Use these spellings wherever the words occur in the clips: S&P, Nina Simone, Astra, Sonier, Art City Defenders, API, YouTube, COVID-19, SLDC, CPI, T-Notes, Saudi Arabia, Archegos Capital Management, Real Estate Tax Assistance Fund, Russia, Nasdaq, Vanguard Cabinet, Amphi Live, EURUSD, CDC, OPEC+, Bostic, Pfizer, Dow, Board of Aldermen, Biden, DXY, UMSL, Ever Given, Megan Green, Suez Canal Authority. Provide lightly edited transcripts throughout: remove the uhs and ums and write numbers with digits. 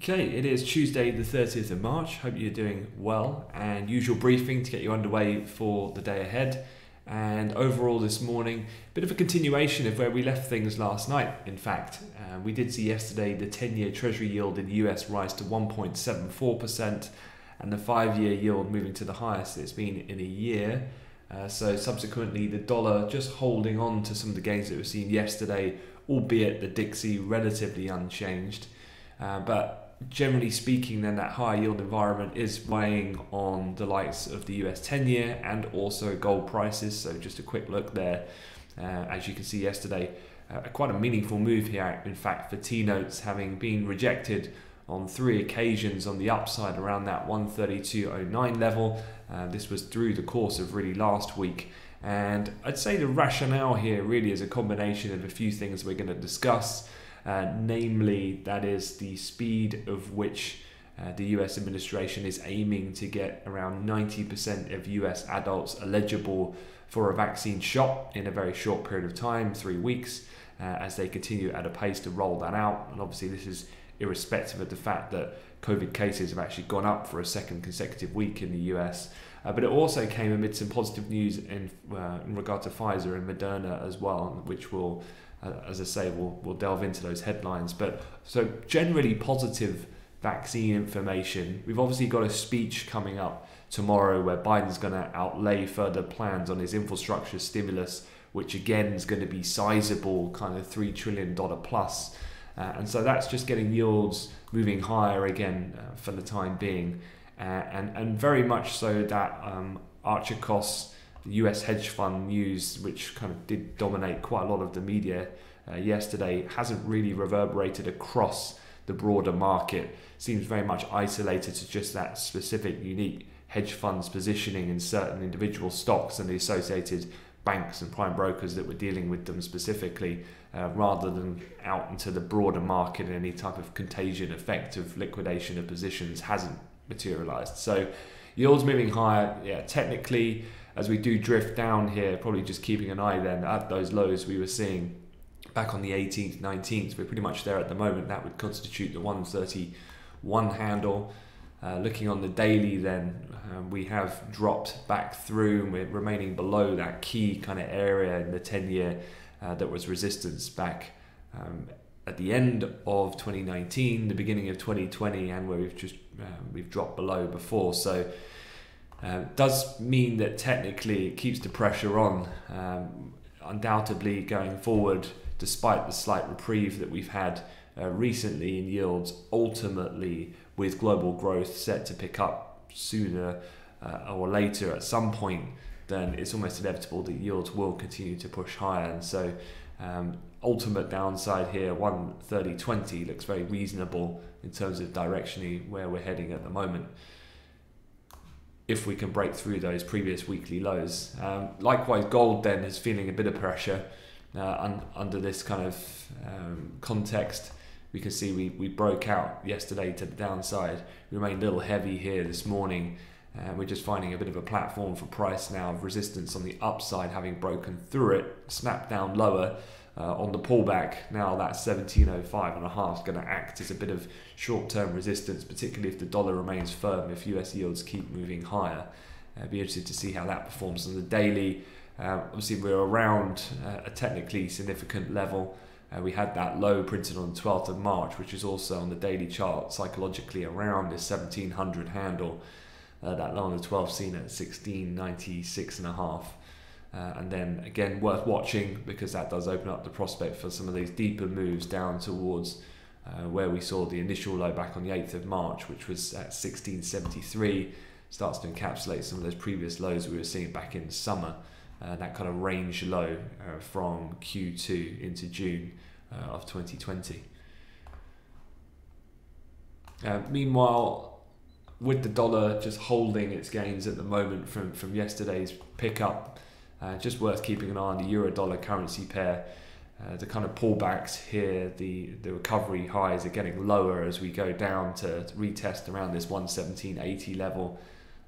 Okay, it is Tuesday the 30th of March. Hope you're doing well, and usual briefing to get you underway for the day ahead. And overall this morning, a bit of a continuation of where we left things last night. In fact, we did see yesterday the 10-year Treasury yield in the US rise to 1.74% and the 5-year yield moving to the highest it's been in a year. So subsequently, the dollar just holding on to some of the gains that we've seen yesterday, albeit the DXY relatively unchanged. But generally speaking, then that higher yield environment is weighing on the likes of the US 10-year and also gold prices. So just a quick look there. As you can see yesterday, quite a meaningful move here, in fact, for T-Notes, having been rejected on 3 occasions on the upside around that 132.09 level. This was through the course of really last week. And I'd say the rationale here really is a combination of a few things we're going to discuss. Namely, that is the speed of which the US administration is aiming to get around 90% of US adults eligible for a vaccine shot in a very short period of time, 3 weeks, as they continue at a pace to roll that out. And obviously this is irrespective of the fact that COVID cases have actually gone up for a second consecutive week in the US. But it also came amid some positive news in regard to Pfizer and Moderna as well, which will, as I say, we'll delve into those headlines. But so generally positive vaccine information. We've obviously got a speech coming up tomorrow where Biden's going to outlay further plans on his infrastructure stimulus, which again is going to be sizable, kind of $3 trillion plus. And so that's just getting yields moving higher again for the time being. And very much so that Archegos, the US hedge fund news, which kind of did dominate quite a lot of the media yesterday, hasn't really reverberated across the broader market. Seems very much isolated to just that specific unique hedge fund's positioning in certain individual stocks and the associated banks and prime brokers that were dealing with them specifically, rather than out into the broader market, and any type of contagion effect of liquidation of positions hasn't materialized. So yields moving higher, yeah, technically, as we do drift down here, probably just keeping an eye then at those lows we were seeing back on the 18th, 19th. We're pretty much there at the moment. That would constitute the 131 handle. Looking on the daily then, we have dropped back through and we're remaining below that key kind of area in the 10-year that was resistance back at the end of 2019, the beginning of 2020, and where we've dropped below before. So does mean that technically it keeps the pressure on. Undoubtedly going forward, despite the slight reprieve that we've had recently in yields, ultimately with global growth set to pick up sooner or later at some point, then it's almost inevitable that yields will continue to push higher. And so ultimate downside here, 130.20 looks very reasonable in terms of directionally where we're heading at the moment, if we can break through those previous weekly lows. Likewise, gold then is feeling a bit of pressure under this kind of context. We can see we broke out yesterday to the downside, remained a little heavy here this morning, and we're just finding a bit of a platform for price now of resistance on the upside, having broken through it, snapped down lower on the pullback. Now that 17.05.5 is going to act as a bit of short-term resistance, particularly if the dollar remains firm, if US yields keep moving higher. I'd be interested to see how that performs on the daily. Obviously we're around a technically significant level. We had that low printed on the 12th of March, which is also on the daily chart psychologically around this 1700 handle. That low on the 12th seen at 1696.5, and then again worth watching, because that does open up the prospect for some of these deeper moves down towards where we saw the initial low back on the 8th of March, which was at 1673. Starts to encapsulate some of those previous lows we were seeing back in the summer. That kind of range low from Q2 into June of 2020. Meanwhile, with the dollar just holding its gains at the moment from yesterday's pickup, just worth keeping an eye on the euro-dollar currency pair. The kind of pullbacks here, the recovery highs are getting lower as we go down to retest around this 117.80 level.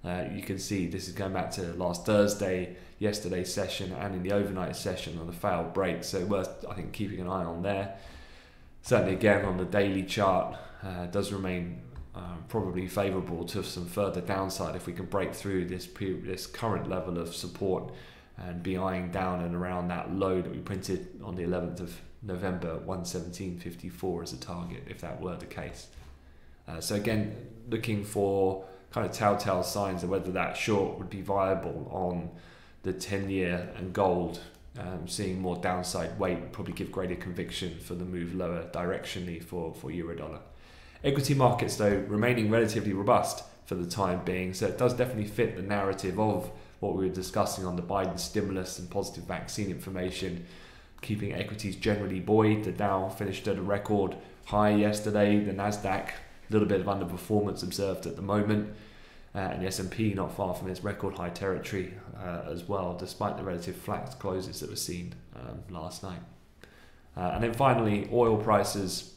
You can see this is going back to last Thursday, yesterday's session, and in the overnight session on the failed break. So worth, I think, keeping an eye on there. certainly again on the daily chart does remain probably favorable to some further downside if we can break through this current level of support and be eyeing down and around that low that we printed on the 11th of November, 117.54 as a target, if that were the case. So again, looking for kind of telltale signs of whether that short would be viable on the 10-year and gold, seeing more downside weight would probably give greater conviction for the move lower directionally for euro dollar. Equity markets, though, remaining relatively robust for the time being, so it does definitely fit the narrative of what we were discussing on the Biden stimulus and positive vaccine information, keeping equities generally buoyed. The Dow finished at a record high yesterday, the Nasdaq a little bit of underperformance observed at the moment, and the S&P not far from its record high territory as well, despite the relative flat closes that were seen last night. And then finally, oil prices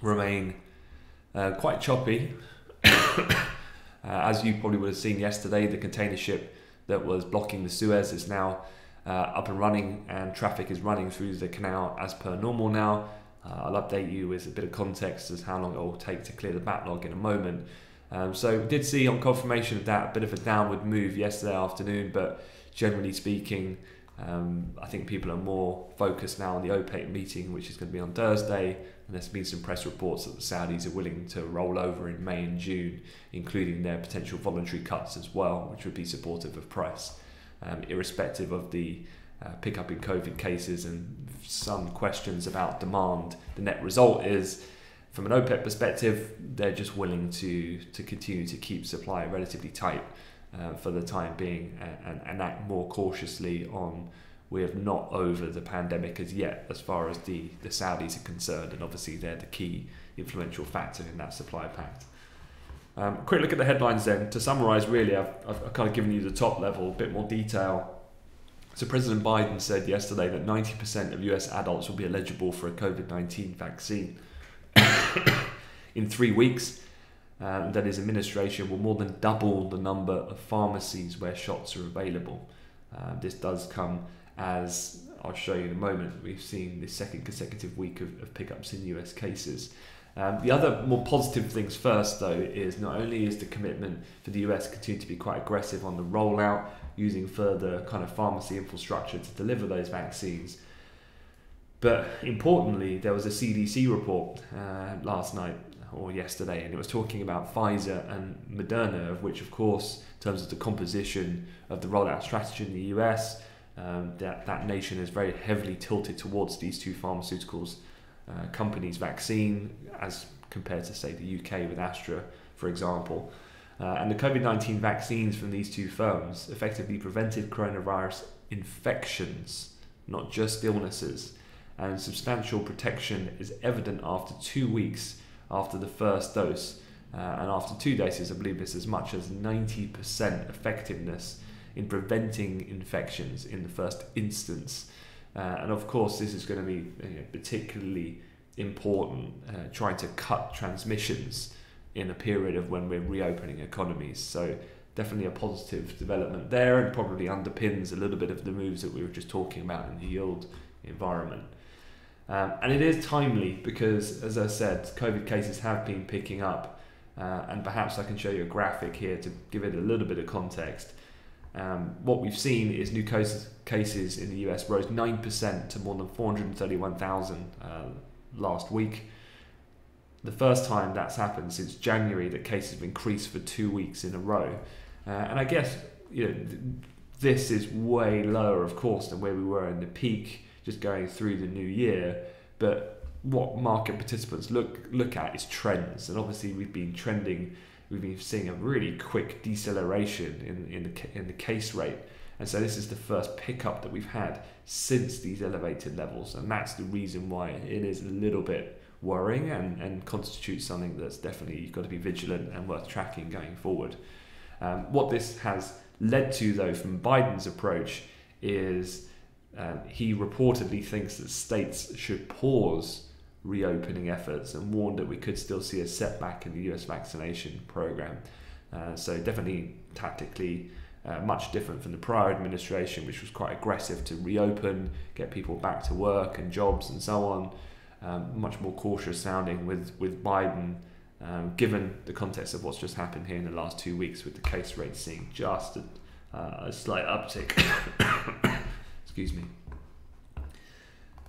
remain quite choppy. As you probably would have seen yesterday, the container ship that was blocking the Suez is now up and running, and traffic is running through the canal as per normal now. I'll update you with a bit of context as how long it will take to clear the backlog in a moment. So we did see on confirmation of that a bit of a downward move yesterday afternoon, but generally speaking, I think people are more focused now on the OPEC meeting, which is going to be on Thursday, and there's been some press reports that the Saudis are willing to roll over in May and June, including their potential voluntary cuts as well, which would be supportive of price, irrespective of the pickup in COVID cases and some questions about demand. The net result is, from an OPEC perspective, they're just willing to continue to keep supply relatively tight for the time being, and act more cautiously on, we have not over the pandemic as yet as far as the Saudis are concerned, and obviously they're the key influential factor in that supply pact. Quick look at the headlines then. To summarise, really, I've kind of given you the top level, a bit more detail. So President Biden said yesterday that 90% of US adults will be eligible for a COVID-19 vaccine in 3 weeks. That his administration will more than double the number of pharmacies where shots are available. This does come as, I'll show you in a moment, we've seen the second consecutive week of pickups in US cases. The other more positive things first, though, is not only is the commitment for the US continue to be quite aggressive on the rollout, using further kind of pharmacy infrastructure to deliver those vaccines. But importantly, there was a CDC report last night or yesterday, and it was talking about Pfizer and Moderna, of which, of course, in terms of the composition of the rollout strategy in the US, that nation is very heavily tilted towards these two pharmaceuticals companies' vaccine as compared to, say, the UK with Astra, for example. And the COVID-19 vaccines from these two firms effectively prevented coronavirus infections, not just illnesses. And substantial protection is evident after 2 weeks after the first dose. And after 2 doses, I believe it's as much as 90% effectiveness in preventing infections in the first instance. And of course, this is going to be particularly important trying to cut transmissions in a period of when we're reopening economies. So definitely a positive development there, and probably underpins a little bit of the moves that we were just talking about in the yield environment. And it is timely because, as I said, COVID cases have been picking up, and perhaps I can show you a graphic here to give it a little bit of context. What we've seen is new cases in the US rose 9% to more than 431,000 last week. The first time that's happened since January that cases have increased for 2 weeks in a row. And I guess, you know, this is way lower, of course, than where we were in the peak just going through the new year. But what market participants look at is trends. And obviously we've been seeing a really quick deceleration in the case rate. And so this is the first pickup that we've had since these elevated levels. And that's the reason why it is a little bit worrying, and constitutes something that's definitely you've got to be vigilant and worth tracking going forward. What this has led to, though, from Biden's approach is he reportedly thinks that states should pause reopening efforts, and warned that we could still see a setback in the US vaccination program. So definitely tactically much different from the prior administration, which was quite aggressive to reopen, get people back to work and jobs and so on. much more cautious sounding with Biden, given the context of what's just happened here in the last 2 weeks, with the case rate seeing just a slight uptick. Excuse me.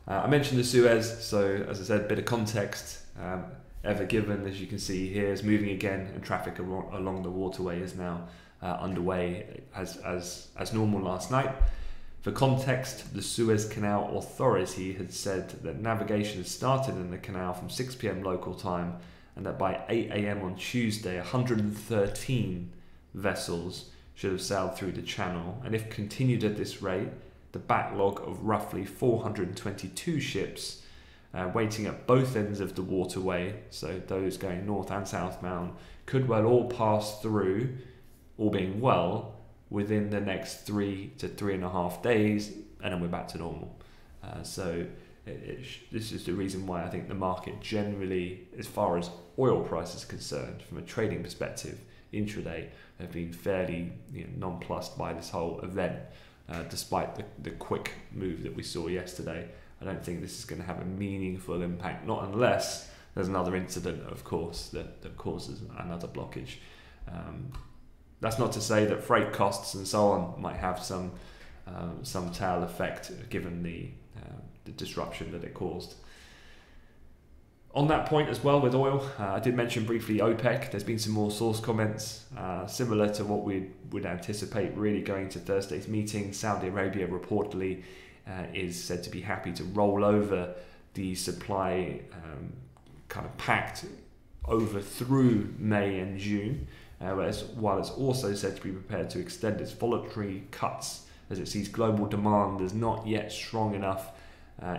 I mentioned the Suez, so as I said, a bit of context. Ever Given, as you can see here, is moving again, and traffic along the waterway is now underway as normal last night. For context, the Suez Canal Authority had said that navigation has started in the canal from 6 PM local time, and that by 8 AM on Tuesday, 113 vessels should have sailed through the channel, and if continued at this rate, the backlog of roughly 422 ships waiting at both ends of the waterway, so those going north and southbound, could well all pass through, all being well, within the next 3 to 3.5 days, and then we're back to normal. So this is the reason why I think the market generally, as far as oil price is concerned, from a trading perspective, intraday, have been fairly nonplussed by this whole event, despite the quick move that we saw yesterday. I don't think this is going to have a meaningful impact, not unless there's another incident, of course, that causes another blockage. That's not to say that freight costs and so on might have some tail effect, given the disruption that it caused. On that point as well with oil, I did mention briefly OPEC. There's been some more source comments similar to what we would anticipate really going to Thursday's meeting. Saudi Arabia reportedly is said to be happy to roll over the supply kind of pact over through May and June, while it's also said to be prepared to extend its voluntary cuts as it sees global demand is not yet strong enough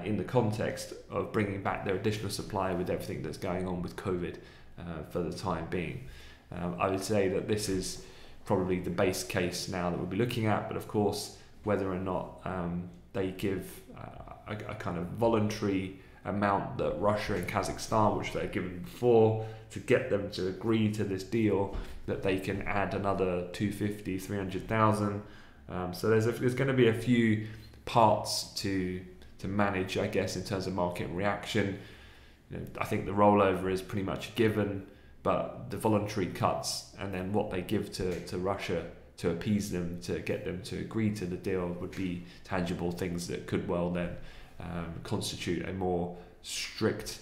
in the context of bringing back their additional supply with everything that's going on with COVID for the time being. I would say that this is probably the base case now that we'll be looking at, but of course, whether or not they give a kind of voluntary amount that Russia and Kazakhstan, which they've given before, to get them to agree to this deal, that they can add another 250, 300,000. So there's going to be a few parts to manage, I guess, in terms of market reaction. I think the rollover is pretty much a given, but the voluntary cuts and then what they give to Russia to appease them, to get them to agree to the deal, would be tangible things that could well then constitute a more strict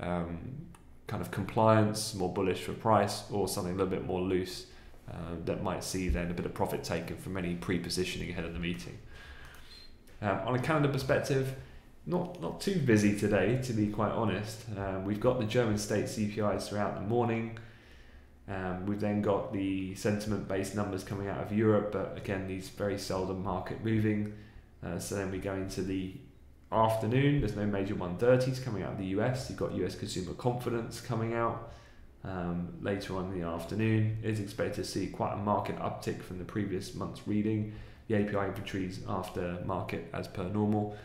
kind of compliance, more bullish for price, or something a little bit more loose that might see then a bit of profit taken from any pre-positioning ahead of the meeting. On a calendar perspective, not too busy today, to be quite honest. We've got the German state CPIs throughout the morning. We've then got the sentiment-based numbers coming out of Europe, but again, these very seldom market moving. So then we go into the afternoon. There's no major 130s coming out of the US. You've got US consumer confidence coming out later on in the afternoon. It's expected to see quite a market uptick from the previous month's reading. The API inventories after market as per normal.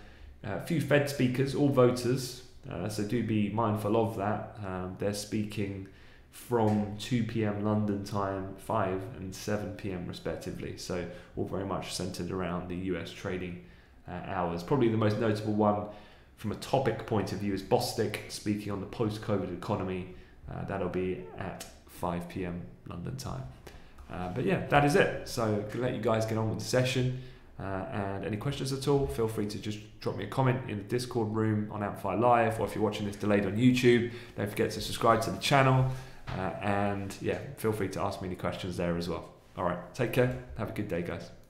A few Fed speakers, all voters, so do be mindful of that. They're speaking from 2 PM London time, 5 and 7 PM respectively. So all very much centered around the US trading hours. Probably the most notable one from a topic point of view is Bostic speaking on the post-COVID economy. That'll be at 5 PM London time. But yeah, that is it. So I'm gonna let you guys get on with the session. And any questions at all, feel free to just drop me a comment in the Discord room on Amphi Live, or if you're watching this delayed on YouTube, don't forget to subscribe to the channel. And yeah, feel free to ask me any questions there as well. All right, take care. Have a good day, guys.